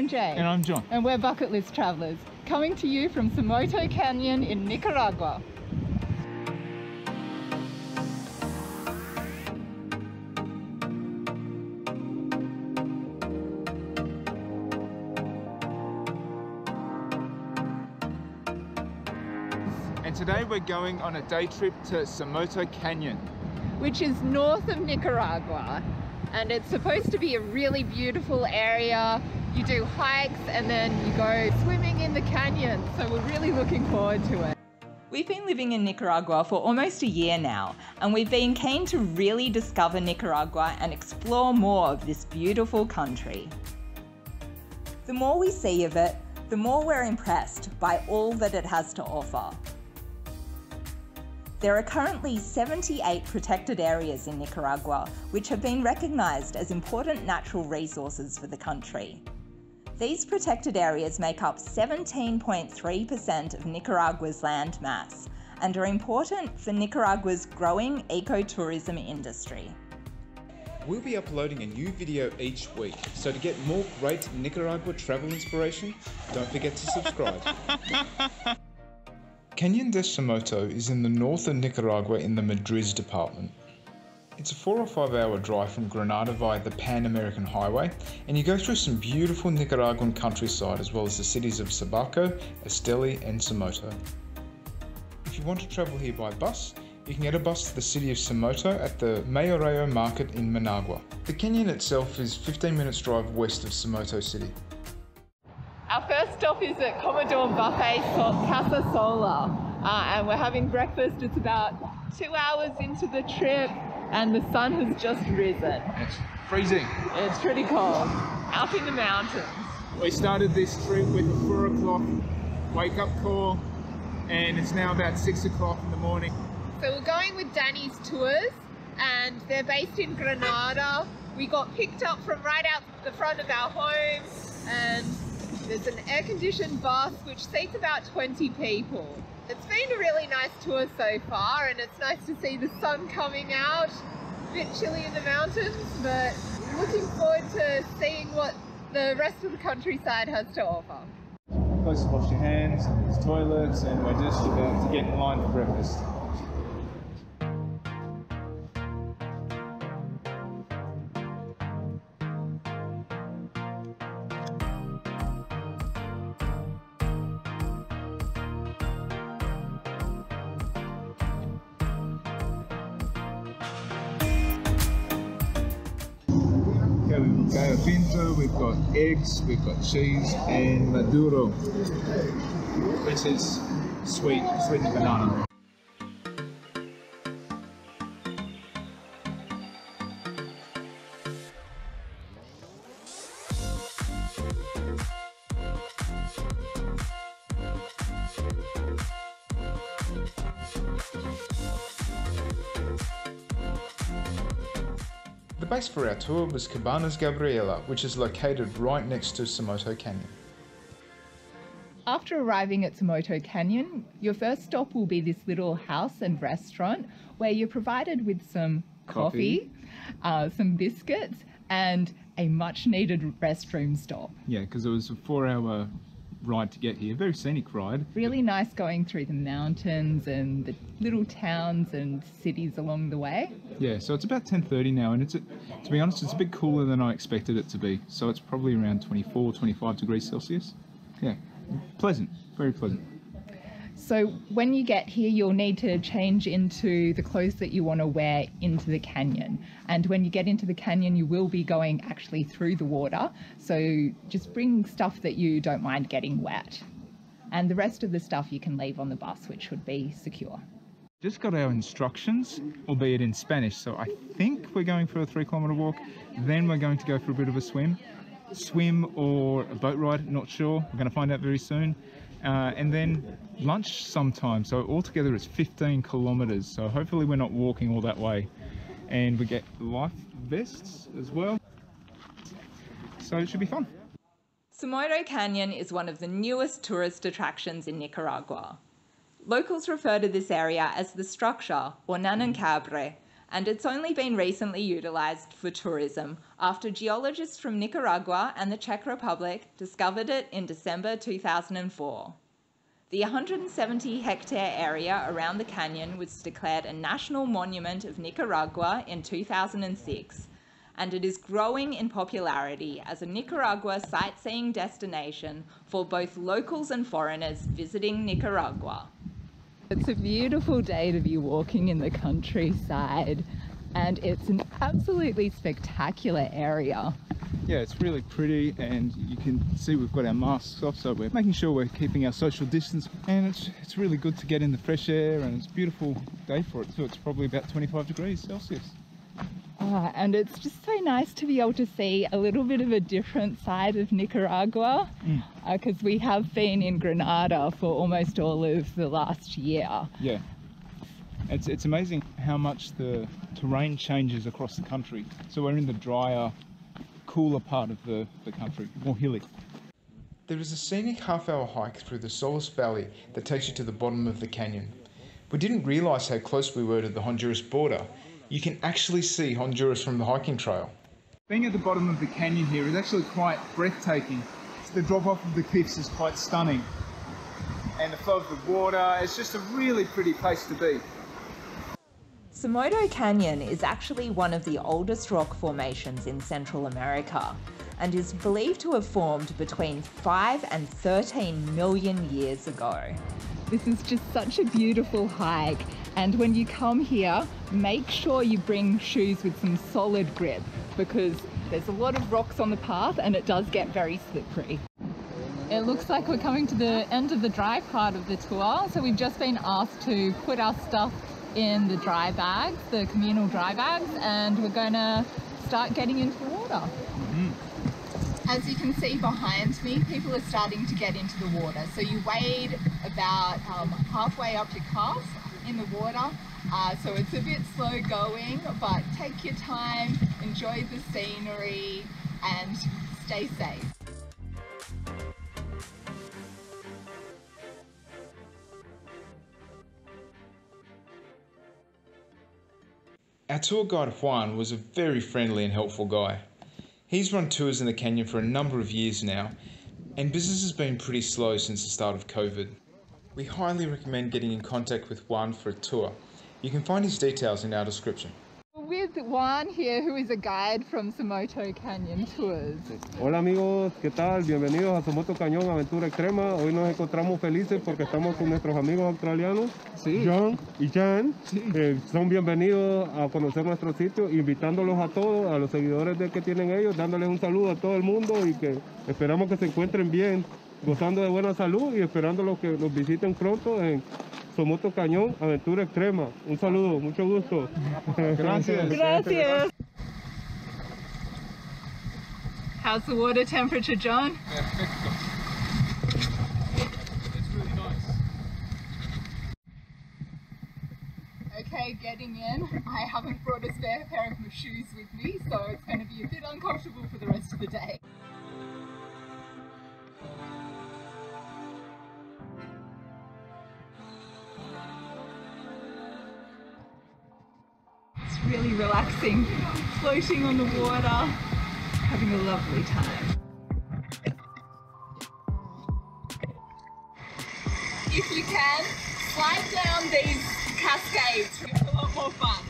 I'm Jay. And I'm John. And we're Bucket List Travellers, coming to you from Somoto Canyon in Nicaragua. And today we're going on a day trip to Somoto Canyon, which is north of Nicaragua. And it's supposed to be a really beautiful area. You do hikes and then you go swimming in the canyon. So we're really looking forward to it. We've been living in Nicaragua for almost a year now, and we've been keen to really discover Nicaragua and explore more of this beautiful country. The more we see of it, the more we're impressed by all that it has to offer. There are currently 78 protected areas in Nicaragua, which have been recognised as important natural resources for the country. These protected areas make up 17.3% of Nicaragua's land mass and are important for Nicaragua's growing ecotourism industry. We'll be uploading a new video each week, so to get more great Nicaragua travel inspiration, don't forget to subscribe. Cañón de Somoto is in the north of Nicaragua in the Madriz department. It's a 4 or 5 hour drive from Granada via the Pan American Highway, and you go through some beautiful Nicaraguan countryside as well as the cities of Sabaco, Esteli and Somoto. If you want to travel here by bus, you can get a bus to the city of Somoto at the Mayoreo Market in Managua. The canyon itself is 15 minutes drive west of Somoto City. Our first stop is at Comedor Buffet Casa Sola, and we're having breakfast. It's about 2 hours into the trip and the sun has just risen. It's freezing. It's pretty cold, up in the mountains. We started this trip with a 4 o'clock wake up call and it's now about 6 o'clock in the morning. So we're going with Danny's Tours and they're based in Granada. We got picked up from right out the front of our home, and there's an air-conditioned bus which seats about 20 people. It's been a really nice tour so far, and it's nice to see the sun coming out. A bit chilly in the mountains, but looking forward to seeing what the rest of the countryside has to offer. Place to wash your hands, there's toilets, and we're just about to get in line for breakfast. We've got pinto, we've got eggs, we've got cheese and maduro, which is sweet banana. The base for our tour was Cabañas Gabriela, which is located right next to Somoto Canyon. After arriving at Somoto Canyon, your first stop will be this little house and restaurant where you're provided with some coffee, some biscuits and a much needed restroom stop. Yeah, because it was a 4 hour ride to get here, very scenic ride. Really nice going through the mountains and the little towns and cities along the way. Yeah, so it's about 10:30 now, and to be honest, it's a bit cooler than I expected it to be. So it's probably around 24, 25 degrees Celsius. Yeah, pleasant, very pleasant. So when you get here, you'll need to change into the clothes that you want to wear into the canyon. And when you get into the canyon, you will be going actually through the water. So just bring stuff that you don't mind getting wet. And the rest of the stuff you can leave on the bus, which should be secure. Just got our instructions, albeit in Spanish. So I think we're going for a 3 kilometre walk. Then we're going to go for a bit of a swim or a boat ride, not sure. We're going to find out very soon. And then lunch sometime, so altogether it's 15 kilometers, so hopefully we're not walking all that way. And we get life vests as well, so it should be fun. Somoto Canyon is one of the newest tourist attractions in Nicaragua. Locals refer to this area as the structure, or Nanacabre, and it's only been recently utilized for tourism after geologists from Nicaragua and the Czech Republic discovered it in December 2004. The 170-hectare area around the canyon was declared a National Monument of Nicaragua in 2006, and it is growing in popularity as a Nicaragua sightseeing destination for both locals and foreigners visiting Nicaragua. It's a beautiful day to be walking in the countryside, and it's an absolutely spectacular area. Yeah, it's really pretty, and you can see we've got our masks off, so we're making sure we're keeping our social distance, and it's really good to get in the fresh air, and it's a beautiful day for it too. It's probably about 25 degrees Celsius. And it's just so nice to be able to see a little bit of a different side of Nicaragua, because we have been in Granada for almost all of the last year. Yeah, it's amazing how much the terrain changes across the country. So we're in the drier, cooler part of the country, more hilly. There is a scenic half-hour hike through the Solis Valley that takes you to the bottom of the canyon. We didn't realise how close we were to the Honduras border. You can actually see Honduras from the hiking trail. Being at the bottom of the canyon here is actually quite breathtaking. The drop-off of the cliffs is quite stunning. And the flow of the water, it's just a really pretty place to be. Somoto Canyon is actually one of the oldest rock formations in Central America and is believed to have formed between 5 and 13 million years ago. This is just such a beautiful hike, and when you come here, make sure you bring shoes with some solid grip because there's a lot of rocks on the path and it does get very slippery. It looks like we're coming to the end of the dry part of the tour, so we've just been asked to put our stuff in the dry bags, the communal dry bags, and we're going to start getting into the water. As you can see behind me, people are starting to get into the water. So you wade about halfway up your calves in the water. So it's a bit slow going, but take your time, enjoy the scenery, and stay safe. Our tour guide Juan was a very friendly and helpful guy. He's run tours in the canyon for a number of years now, and business has been pretty slow since the start of COVID. We highly recommend getting in contact with Juan for a tour. You can find his details in our description. We're with Juan here, who is a guide from Somoto Canyon Tours. Hola amigos, ¿qué tal? Bienvenidos a Somoto Cañón, Aventura Extrema. Hoy nos encontramos felices porque estamos con nuestros amigos australianos, sí. John y Jan. Sí. Son bienvenidos a conocer nuestro sitio, invitándolos a todos, a los seguidores de que tienen ellos, dándoles un saludo a todo el mundo y que esperamos que se encuentren bien, gozando de buena salud y esperando los que nos visiten pronto en Somoto Cañón, Aventura Extrema. Un saludo, mucho gusto. Gracias. Gracias. How's the water temperature, John? Perfecto. It's really nice. Okay, getting in. I haven't brought a spare pair of my shoes with me, so it's going to be a bit uncomfortable for the rest of the day. Really relaxing, floating on the water, having a lovely time. If you can, slide down these cascades, it's a lot more fun.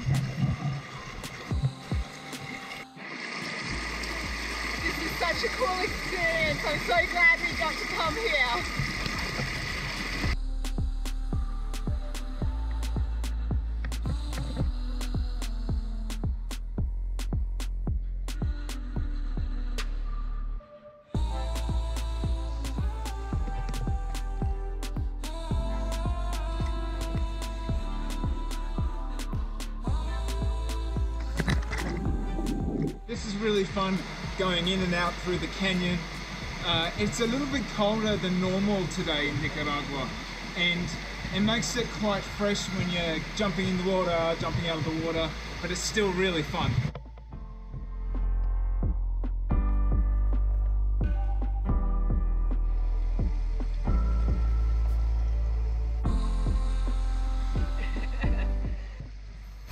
This is such a cool experience, I'm so glad we got to come here. This is really fun going in and out through the canyon. It's a little bit colder than normal today in Nicaragua, and it makes it quite fresh when you're jumping in the water, jumping out of the water, but it's still really fun.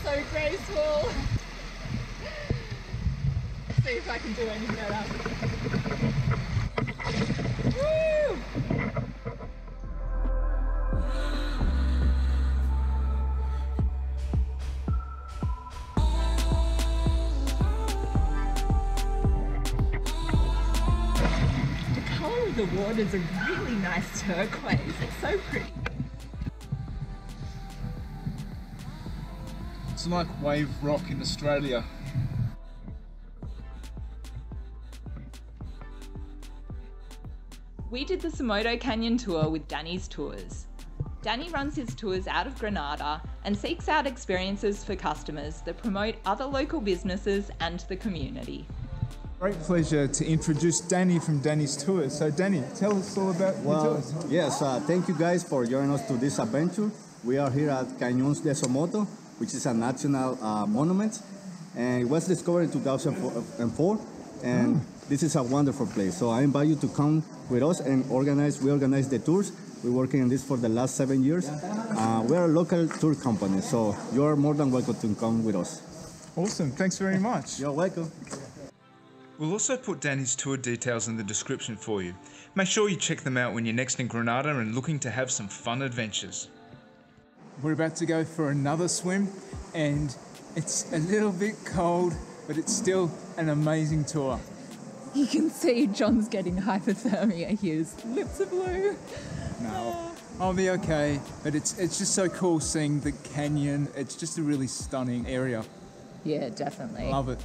So graceful. Llegar y entrar. The colour of the water is a really nice turquoise. It's so pretty. It's like Wave Rock in Australia. We did the Somoto Canyon tour with Danny's Tours. Danny runs his tours out of Granada and seeks out experiences for customers that promote other local businesses and the community. Great pleasure to introduce Danny from Danny's Tours. So Danny, tell us all about your tours. Yes, thank you guys for joining us to this adventure. We are here at Cañones de Somoto, which is a national monument, and it was discovered in 2004. And this is a wonderful place. So I invite you to come with us and we organize the tours. We're working on this for the last 7 years. We're a local tour company, so you're more than welcome to come with us. Awesome, thanks very much. You're welcome. We'll also put Danny's tour details in the description for you. Make sure you check them out when you're next in Granada and looking to have some fun adventures. We're about to go for another swim, and it's a little bit cold, but it's still an amazing tour. You can see John's getting hypothermia. His lips are blue. No, I'll be okay, but it's just so cool seeing the canyon. It's just a really stunning area. Yeah, definitely. Love it.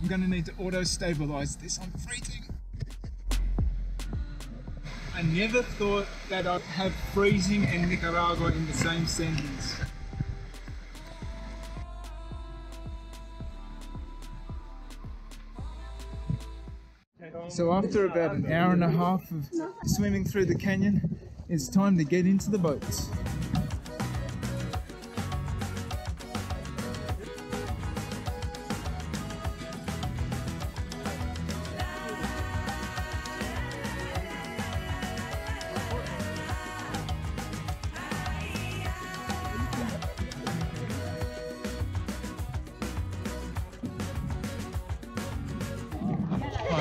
I'm going to need to auto-stabilize this. I'm freezing. I never thought that I'd have freezing and Nicaragua in the same sentence. So after about an hour and a half of swimming through the canyon, it's time to get into the boats.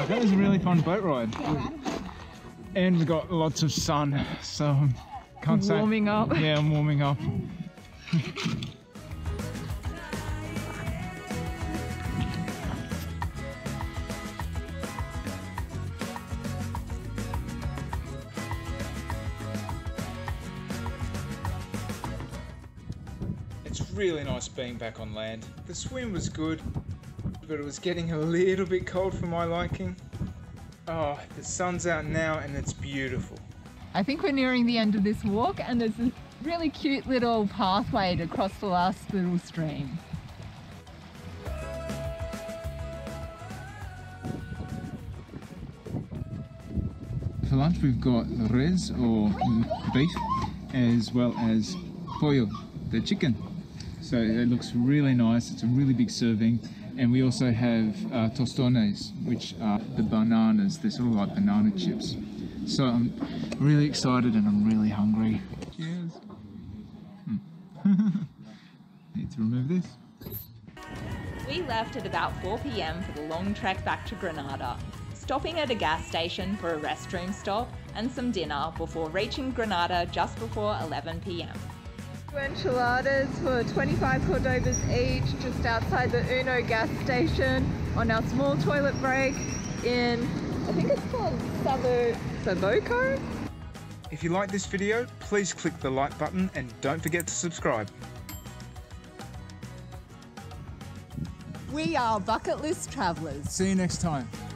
That was a really fun boat ride, and we got lots of sun, so I'm warming up. Yeah, I'm warming up. It's really nice being back on land. The swim was good, but it was getting a little bit cold for my liking. Oh, the sun's out now and it's beautiful. I think we're nearing the end of this walk, and there's this really cute little pathway to cross the last little stream. For lunch we've got res or beef, as well as pollo, the chicken. So it looks really nice, it's a really big serving. And we also have tostones, which are the bananas. They're sort of like banana chips. So I'm really excited and I'm really hungry. Cheers. Need to remove this. We left at about 4 PM for the long trek back to Granada, stopping at a gas station for a restroom stop and some dinner before reaching Granada just before 11 PM. Two enchiladas for 25 cordobas each, just outside the Uno gas station on our small toilet break in, I think it's called Saboco. If you like this video, please click the like button and don't forget to subscribe. We are Bucket List Travellers. See you next time.